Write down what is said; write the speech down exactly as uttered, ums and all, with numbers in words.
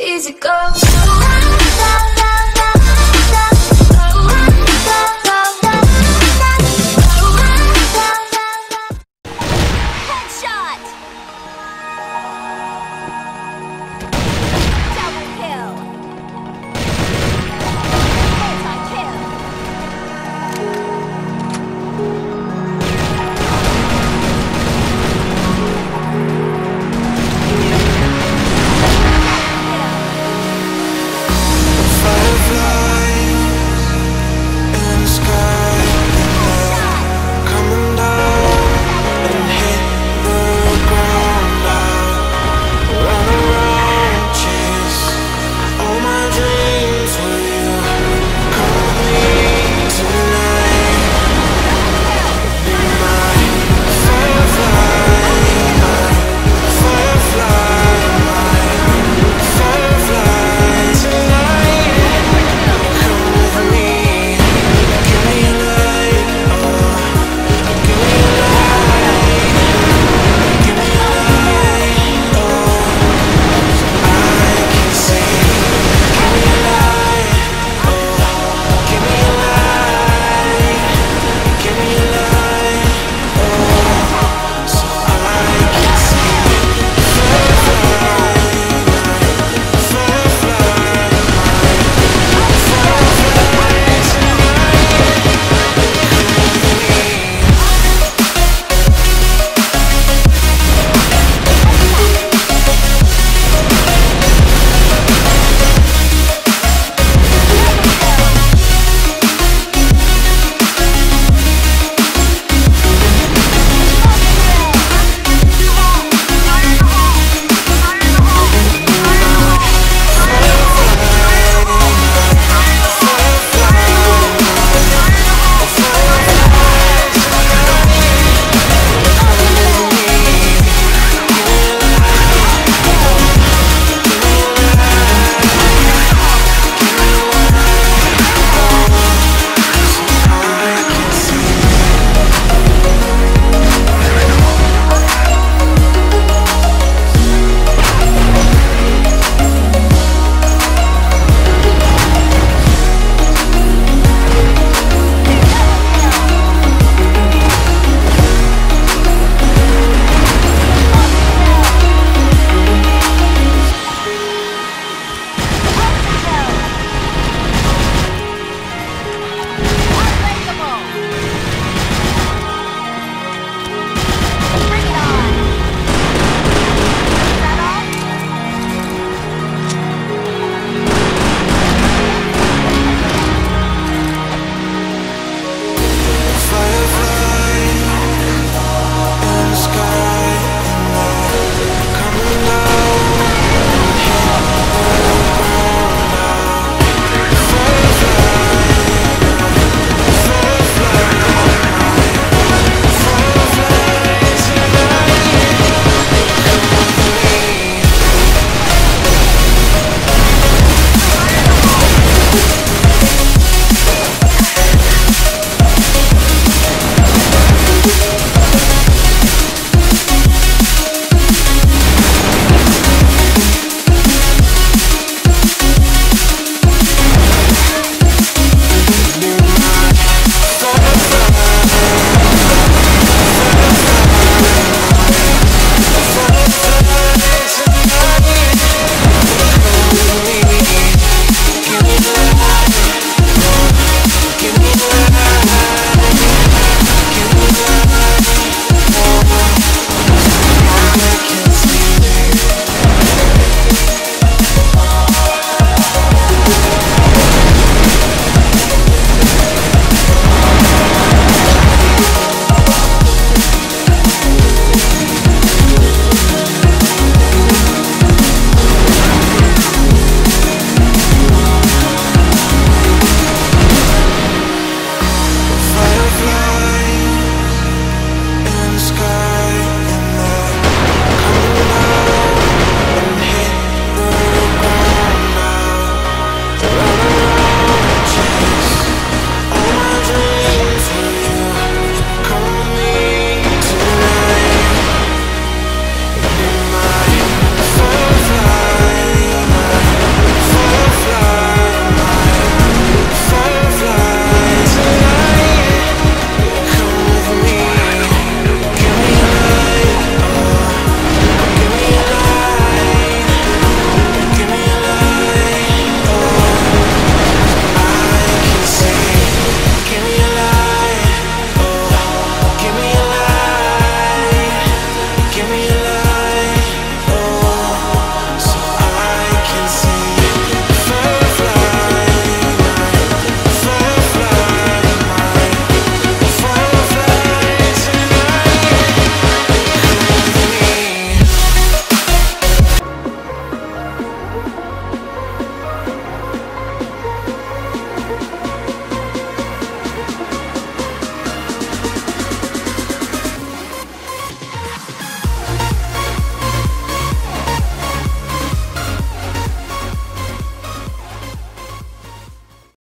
easy go.